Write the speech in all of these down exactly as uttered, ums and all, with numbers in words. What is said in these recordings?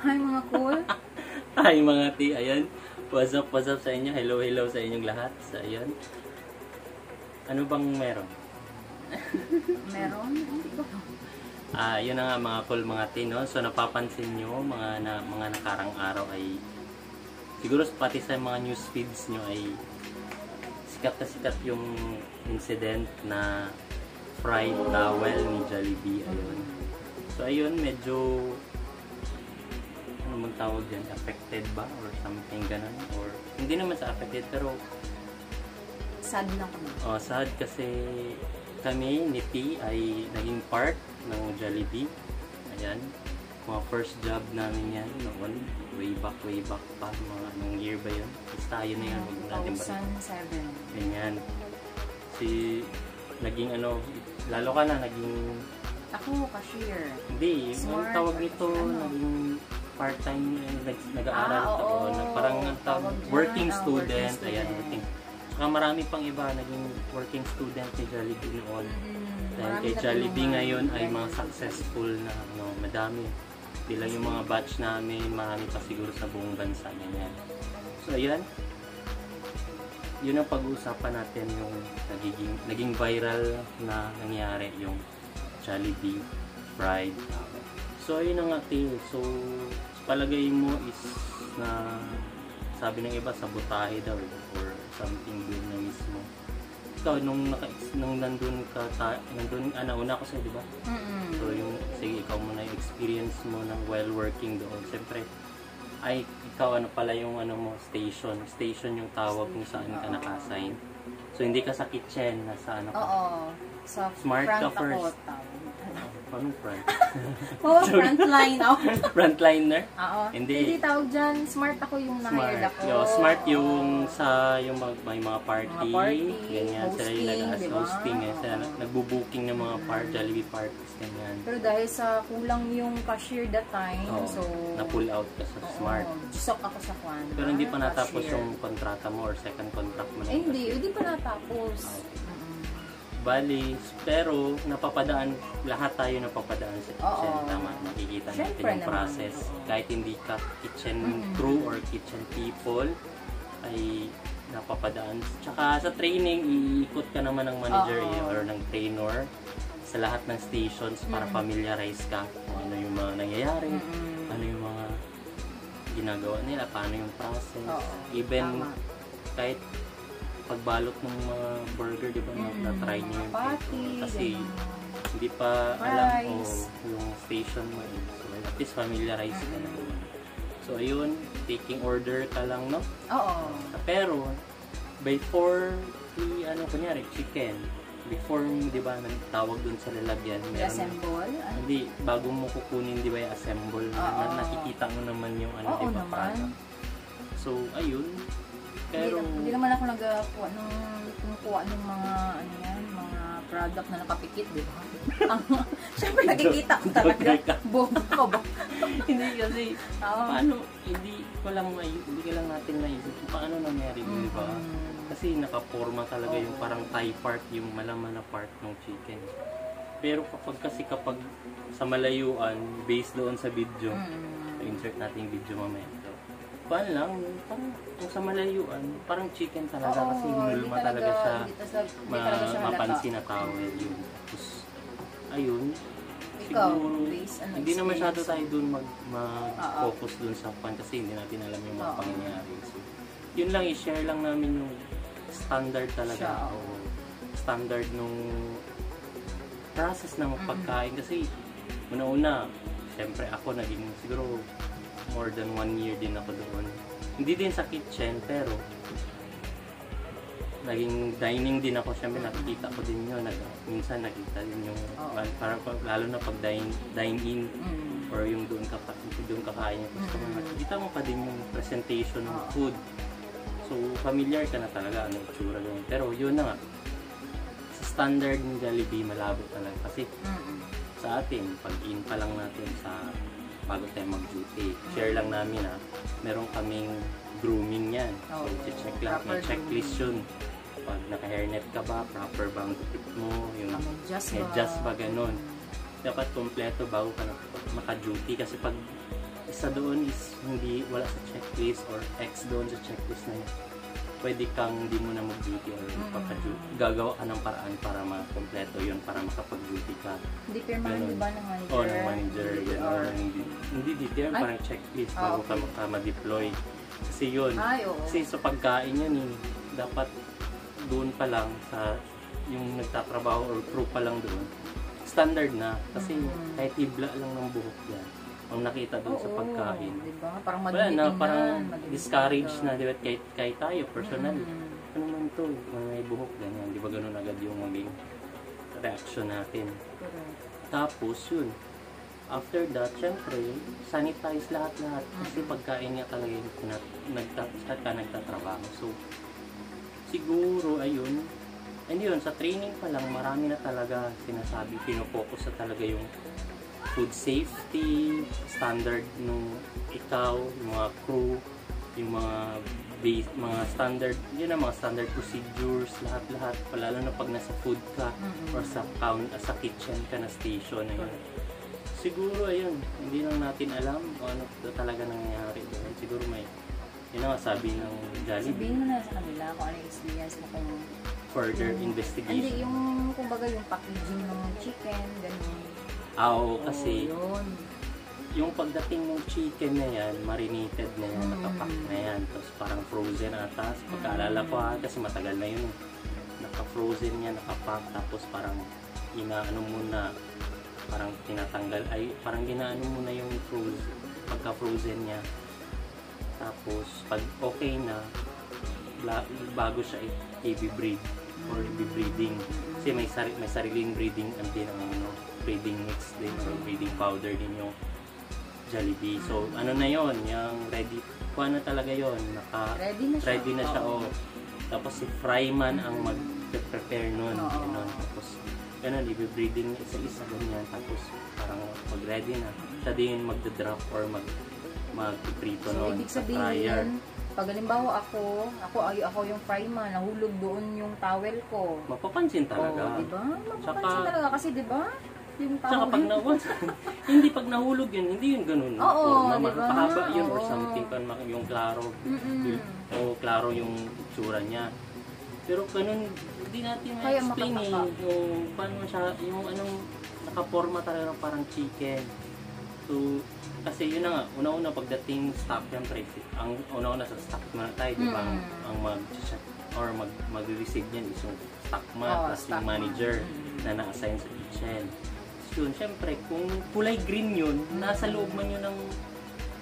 Hi mga cool. Hi mga ti, ayan. What's up, what's up sa inyo? Hello, hello sa inyong lahat. So, ayan. Ano bang meron? Meron? Ah, yun na nga mga cool mga ti, no? So napapansin nyo, mga, na, mga nakarang araw ay siguro pati sa mga news feeds nyo ay sikat na sikat yung incident na fried towel ni Jollibee. Ayun. So ayun, medyo ano bang tawag yan? Affected ba? Or something ganun? Or hindi naman sa affected pero sad na kami. Oh, sad kasi kami ni P ay naging part ng Jollibee. Ayan. Mga first job namin yan noon. Way back, way back pa. Mga anong year ba yun? Basta yun na yun. two thousand seven. Ganyan. Si naging ano, lalo ka na naging ako cashier. Hindi, ang tawag nito ano? Naging part-time nag-aaral ah, ako, na parang tawag, working na, student, working ayan, working. Saka marami pang iba naging working student ni Jollibee noon. Mm, dahil kay Jollibee ngayon ay mga successful na ano, madami. Bilang yung mga batch namin, marami pa siguro sa buong bansa niyan. So ayan. Yun ang pag-uusapan natin yung nagiging, naging viral na nangyari yung Jollibee fried towel. So yun ang ating, so palagay mo is na sabi ng iba sabotahe daw or something doon na mismo. Ikaw nung, naka, nung nandun ka, ta, nandun, ah nauna ako sa'yo diba? Mm-hmm. So yung, sige ikaw mo na yung experience mo ng while working doon, siyempre ay ikaw ano pala yung ano mo station station yung tawag kung saan ka naka-assign. So hindi ka sa kitchen, nasa ano ka. Oo. So smart front ka first. Paano front? Oo, frontline ako. Frontliner? Oo. Hindi. Hindi tawag dyan, smart ako yung na-hired ako. Yo, smart yung sa yung mag, may mga party, mga party ganyan, hosting, sila yung nag-as hosting eh, sila nagbo-booking ng mga party, Jollibee parties ganyan. Pero dahil sa kulang yung cashier that time, oh, so na-pull out ka sa oh, smart. Sok ako sa kwan. Pero hindi pa natapos cashier. Yung kontrata mo or second contract mo na. Eh, hindi, hindi pa natapos. Okay. Bali, pero napapadaan, lahat tayo napapadaan sa kitchen, oo, tama, makikita natin yung process. Naman. Kahit hindi ka kitchen mm-hmm. crew or kitchen people, ay napapadaan. Tsaka sa training, iikot ka naman ng manager oo. Or ng trainer sa lahat ng stations para mm-hmm. familiarize ka kung ano yung mga nangyayari, mm-hmm. ano yung mga ginagawa nila, paano yung process. Oo. Even tama. Kahit pagbalot ng mga burger, di ba, mm, na-try nyo yung patty, kasi hindi pa price. Alam ko yung station mo eh. So, at least familiarize ka na. So, ayun, taking order ka lang, no? Oo. Pero, before, i ano, kunyari, chicken, before, di ba, nagtawag dun sa lalagyan, meron assemble? Na, hindi, bago mo kukunin, di ba, yung assemble, na, nakikita mo naman yung ano, di ba, para. So, ayun. Pero hindi naman ako nagkuha nung kumukuha ng mga ano yan, mga product na nakapikit, di ba? Siyempre nakikita ko talaga. Bobo ko ba? Hindi kasi um, paano hindi ko lang may hindi ka lang natin maiisip paano nangyari, mm-hmm. di ba? Kasi nakaporma talaga oh. yung parang Thai part, yung malaman na part ng chicken. Pero kapag kasi kapag sa malayuan, based doon sa video, mm-hmm. insert natin yung video mamaya. Pan lang, parang kung sa malayuan, parang chicken talaga oh, kasi hinulma talaga, talaga siya, sa, ma talaga siya mapansin na tao yun. Tapos, ayun, ikaw, siguro, please, ano hindi na masyado tayo dun mag-focus mag dun sa pan kasi hindi natin alam yung mga oh, pangyayari. So, yun lang, i-share lang namin yung standard talaga, o standard nung process ng pagkain mm-hmm. kasi una-una, syempre ako naging siguro more than one year din ako doon. Hindi din sa kitchen, pero naging dining din ako. Siyempre, nakikita ko din yun. Nag, minsan nakita din yung, oh. parang, lalo na pag dine-in dine mm. or yung doon, ka, doon kakain. Tapos, mm. nakikita mo pa din yung presentation ng oh. food. So, familiar ka na talaga ano yung tsura doon. Pero yun na nga. Sa standard ng Jollibee, malabo talaga. Kasi mm. sa atin, pag-in pa lang natin sa bago tayo mag-duty. Share lang namin ha. Meron kaming grooming yan. So, check lang. May checklist yun. Pag naka-hairnet ka ba, proper bang tip mo, yung adjust ba, ganun. Dapat kompleto bago ka maka-duty. Kasi pag isa doon is hindi, wala sa checklist or X doon sa checklist na yun. Pwede kang hindi mo na mag-duty or magpapa-duty. Gagawa ka ng paraan para makompleto yun, para makapag-duty ka. Determine di ba ng manager? Oo, ng manager. Yun, or, hindi, hindi determine, parang checklist bago ka maka-deploy. Kasi yun, Ay, kasi sa pagkain yun, yun, dapat doon pa lang sa yung nagtatrabaho or crew pa lang doon, standard na. Kasi mm-hmm. kahit hibla lang ng buhok yan. Ang nakita doon oh, sa pagkain. Diba? Parang madilitin na. Parang discourage na, diba? Kahit, kahit tayo, personal. Mm-hmm. Ano naman ito? May buhok, ganyan. Di ba ganun agad yung maging reaction natin. Correct. Tapos yun. After that, syempre, sanitize lahat-lahat. Kasi mm-hmm. pagkain niya talaga yung nagtat ka nagtatrabaho. So, siguro, ayun. And yun, sa training pa lang, marami na talaga sinasabi, pinopokus na talaga yung food safety, standard nung ikaw, yung mga crew, yung mga base, mga standard, yun na mga standard procedures, lahat-lahat, lalo na pag nasa food ka mm-hmm. or sa, count, uh, sa kitchen ka na station. Ayun. Siguro, ayun, hindi lang natin alam kung ano talaga nangyayari. Siguro may, yun na sabi ng Jollibee. Sabihin mo na sa kanila kung ano yung experience na kung further yung, investigation. Hindi, yung, kumbaga, yung packaging ng chicken, ganun. Oo, kasi oh, yung pagdating ng chicken na yan, marinated na yan, mm. nakapack na yan. Tapos parang frozen atas. Pagkaalala ko ha, kasi matagal na yun. Naka-frozen yan, nakapack. Tapos parang inaano muna, parang tinatanggal. Ay, parang ginaano muna yung frozen, pagka-frozen niya. Tapos pag okay na, bago siya i-breed or i-breeding. Kasi may, sari, may sariling breeding and din ang ano, breeding mix din or breeding powder din yung Jollibee. So, ano na yon, yung ready, kuha na talaga yon, naka, ready na siya, ready na siya oh. Tapos si Fryman mm-hmm. ang mag-prepare nun, oh. Ganun. Tapos, ganun, i-breeding isa-isa ganyan. Tapos, parang pag-ready na, siya din mag-drop or mag mag-prito so, nun sa fryer. Pag halimbawa ako, ako ay ako yung fryman, nahulog doon yung towel ko. Mapapansin talaga. Oh, di ba? Mapapansin saka, talaga kasi, di ba? Yung towel. Saka pag nawala, hindi pag nahulog yun, hindi yun ganun. Oo, oh, oh, di ba? Mahaba yun oh. Or something, yung klaro. Mm-mm. O klaro yung itsura niya. Pero ganun, hindi natin ma-explain eh. Yung, paano siya, yung anong nakaporma talaga parang chicken. So, kasi yun na nga, una-una pagdating stock yan, ang una-una sa stock man tayo, di ba? Mm. Ang mag-check or mag-receive mag yan is yung stock man, oh, plus yung manager man na na-assign sa kitchen. So yun, syempre, kung kulay green yun, mm. nasa loob man yun ng,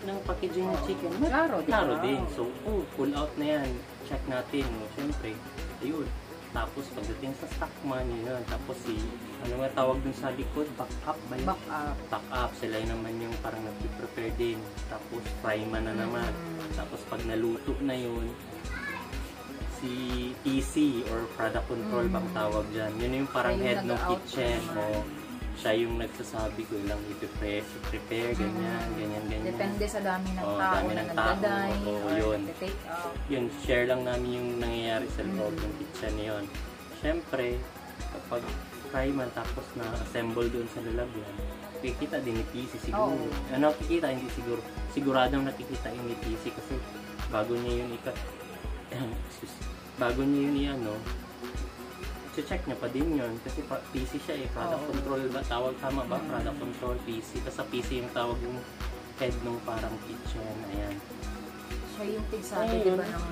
ng packaging ng oh, chicken, klaro din. Klaro din. So, oh, pull out na yan. Check natin. Syempre, ayun. Tapos pagdating sa stock man, yun. Tapos si... ano nga tawag dun sa likod? Back up ba yun? Back up. Back up. Sila yun naman yung parang nag-prepare din. Tapos fry man na naman. Mm. Tapos pag naluto na yun, si P C or product control mm. bang tawag dyan. Yun yung parang ay, head ng kitchen mo. Siya yung nagsasabi ko lang i-prepare, prepare, ganyan, mm. ganyan, ganyan. Depende sa dami ng o, tao dami na nagdadine o, or yun. Take out. Yun, share lang namin yung nangyayari sa loob mm. ng kitchen yun. Siyempre, kapag fry man tapos na assemble doon sa lalagyan, nakikita din ni P C siguro. Oh. Ano nakikita? Hindi siguro. Siguradong nakikita yung ni P C kasi bago niya yun ikat, bago niya yun yan, no? Check niya pa din yun kasi P C siya eh. Product oh. control ba? Tawag tama ba? Mm. Product control, P C. Kasi P C yung tawag yung head nung parang kitchen. Ayan. Siya yung tigsabi, di ba, ng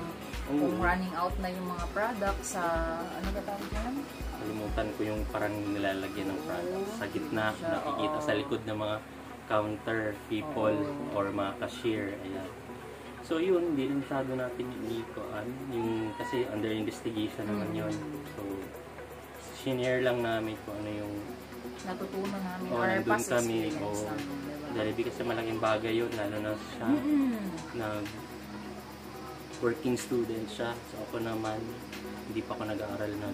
oh. kung running out na yung mga product sa, ano ba tawag yan? Kalimutan ko yung parang nilalagyan ng products sa gitna, nakikita sa likod ng mga counter people oh. or mga cashier. Ayan. So yun, hindi lang masyado natin iikoan yung kasi under investigation naman yun. So senior lang namin kung ano yung natutunan namin oh, or past kami, experience oh, namin. Jollibee kasi malaking bagay yun, lalo na siya mm-hmm. nag working student siya. So ako naman, hindi pa ako nag-aaral na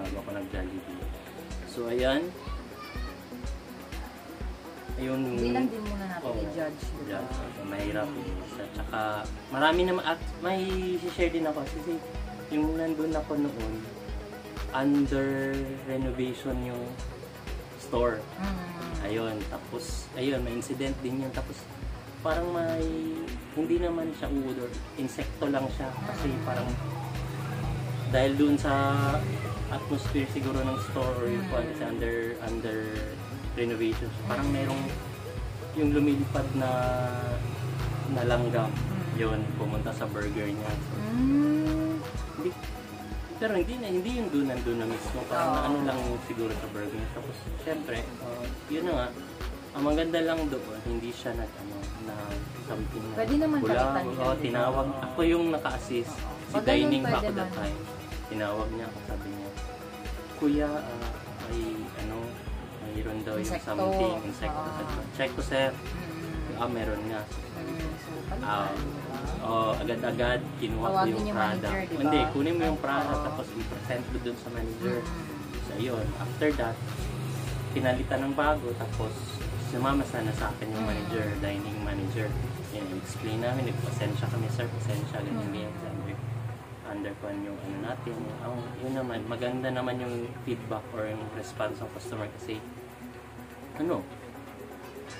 bago ako nag-Jollibee. So ayan. Ayun. Hindi lang din muna natin oh, i-judge. Diba? So, mahirap. Tsaka marami naman at may share din ako. Kasi yung nandun ako noon, under renovation yung store. Ayun. Tapos, ayun, may incident din yun. Tapos, parang may, hindi naman siya udor, insekto lang siya kasi parang dahil dun sa atmosphere siguro ng store or it's under, under renovation, parang merong yung lumilipad na na langgam, yun, pumunta sa burger niya. So, mm. hindi, pero hindi na, hindi yung doon nandun na mismo, parang oh. na ano lang siguro sa burger niya. Tapos syempre, uh, yun na nga, ang maganda lang doon, hindi siya nag, ano, na something na pwede naman bulang, o oh, tinawag, oh. ako yung naka-assist, oh. si dining pa ako that time. Tinawag niya ako, sabi niya, kuya, uh, ay ano, mayroon daw yung something, insekto, oh. check ko sir, mm. ah meron nga. Uh, oh, agad-agad kinuha ko yung Prada. Diba? Hindi, kunin mo yung Prada oh. tapos i-present ko dun sa manager. Mm. So yun, after that, pinalitan ng bago tapos sumama sana sa akin yung manager, mm. dining manager. Yan, explain namin, nagpasensya kami sir, pasensya, ganyan mm. yan. Underpun yung ano natin. Oh, yun naman, maganda naman yung feedback or yung response ng customer kasi ano,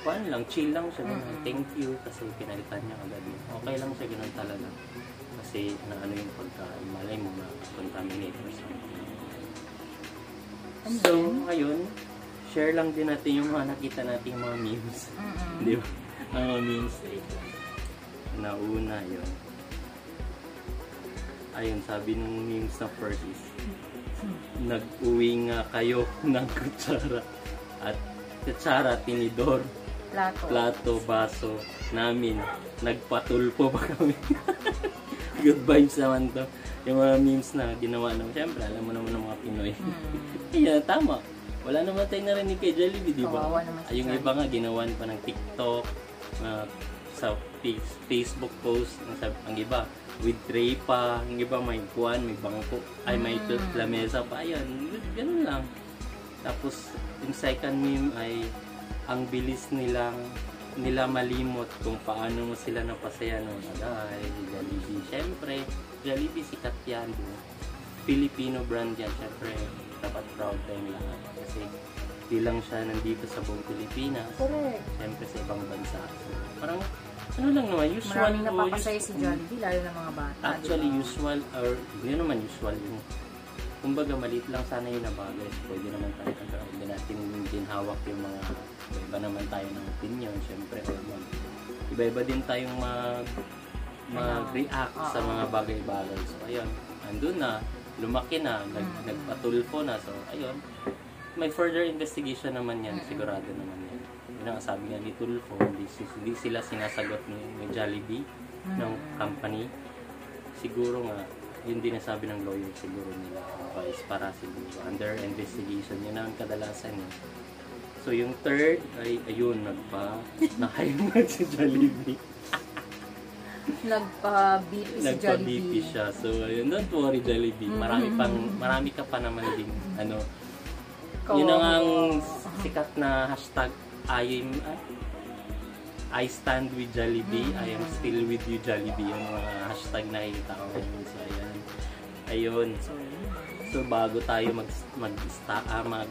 fun lang, chill lang siya, mm-hmm. thank you kasi pinalitan niya agad yun. Okay lang siya, ganun talaga. Kasi na ano yung pagkain, malay mo na contaminate or something. So, ngayon, share lang din natin yung mga nakita natin yung mga memes. Mm-hmm. Di ba? Ang mga memes. Nauna yun. Ayun, sabi nung memes na first is, nag-uwi nga kayo ng kutsara at kutsara, tinidor, plato, plato baso namin. Nagpatulpo pa kami. Good vibes naman to. Yung mga memes na ginawa naman. Siyempre, alam mo naman ng mga Pinoy. Mm. Ayan, tama. Wala naman tayo narinig kay Jollibee, di ba? Yung iba nga, ginawan pa ng TikTok, uh, sa Facebook post. Ang iba, with tray pa. Ang iba, may kuwan, may bangko. Ay, may mm. lamesa pa. Ayan, ganun lang. Tapos, yung second meme ay ang bilis nilang nila malimot kung paano mo sila napasaya noon. Dahil Jollibee, syempre, Jollibee sikat yan. Filipino brand yan, syempre, dapat proud tayong lahat. Kasi, di lang siya nandito sa buong Pilipinas. Correct. Syempre, sa ibang bansa. Parang, ano lang naman, usual. Maraming napapasaya si Jollibee, lalo ng mga bata. Actually, diba? Usual, or yun naman usual yun. Kumbaga, maliit lang sana yung nabagay. Pwede naman tayo kagawin. Hindi natin ginhawak yung mga iba naman tayo ng opinion. Siyempre, iba-iba din tayong mag, mag-react uh, sa mga bagay-bagay. So, ayun. Andun na. Lumaki na. Nag, mm-hmm. Nagpatulpo na. So, ayun. May further investigation naman yan. Sigurado naman yan. Yun ang sabi nga ni Tulfo. Hindi, hindi sila sinasagot ni, ni Jollibee mm-hmm. ng company. Siguro nga, yun din nasabi ng lawyer siguro nila advice para siguro under investigation yun ang kadalasan yun. So yung third ay ayun nagpa nahayag si Jollibee nagpa beep si nagpa beep siya. So ayun, don't worry Jollibee, marami pang marami ka pa naman din ano yun ang sikat na hashtag ayim ay I stand with Jollibee, mm-hmm. I am still with you Jollibee, yung mga hashtag na nakikita ko. So, ayan. Ayun. So, bago tayo mag, mag, uh, mag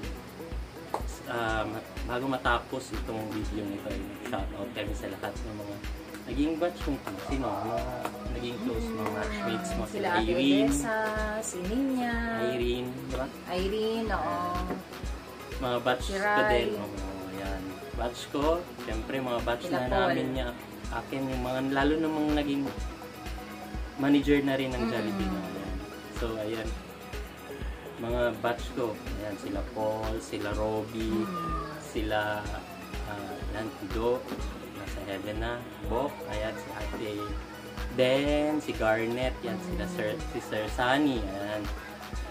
uh, bago matapos itong video nito, shoutout kami sa lahat ng mga naging batch kung sino, mga naging close mga matchmates mo. Sila Ate Lisa, si Ninya, Irene, diba? Irene, oo. Mga batch ko din. Oo, ayan. Batch ko, siyempre mga batch na namin niya, akin yung mga, lalo namang naging manager na rin ng Jollibee na. Ayan. So, ayan, mga batch ko, ayan, sila Paul, sila Robbie, sila uh, Lantido, nasa heaven na, Bob, ayan, si Adrie, then, si Garnet, yan, sila Sir, si Sir Sunny, ayan.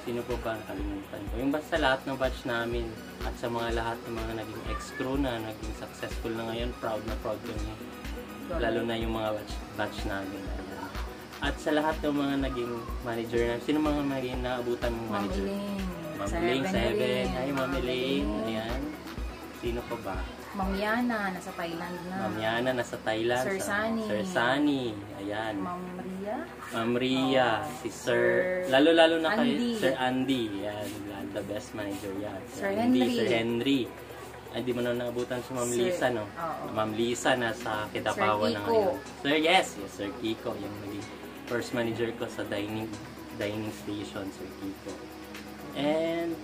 Sino po ba ang kalimutan ko? Yung basta lahat ng batch namin at sa mga lahat ng mga naging ex-crew na naging successful na ngayon, proud na proud kami. Lalo na yung mga batch, batch namin. Ayan. At sa lahat ng mga naging manager na, sino mga naging naabutan mong manager? Mami Ling. Mami Ling, hi Mami Ling. Ayan. Sino po ba? Mamiana, nasa Thailand na. Mamiana, nasa Thailand. Sir Sunny. Sir Sunny. Ayan. Ma'am Ria. Ma'am Ria. Oh, si Sir, lalo-lalo na kay Sir Andy. Ayan. The best manager yan. Sir, Sir Andy, Henry. Sir Henry. Ay, di mo na nabutan si Ma'am Lisa, no? Oh. Ma'am Lisa, nasa Kitapawan na ngayon. Sir, yes! Yes, Sir Kiko. Yung naging first manager ko sa dining dining station, Sir Kiko. And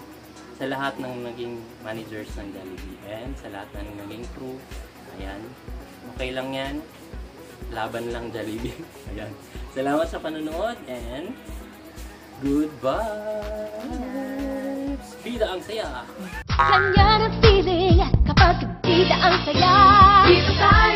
sa lahat ng naging managers ng Jollibee. And sa lahat ng naging crew. Ayan. Okay lang yan. Laban lang, Jollibee. Ayan. Salamat sa panonood and goodbye! Bida ang saya! Kanya ng feeling kapag bida ang saya!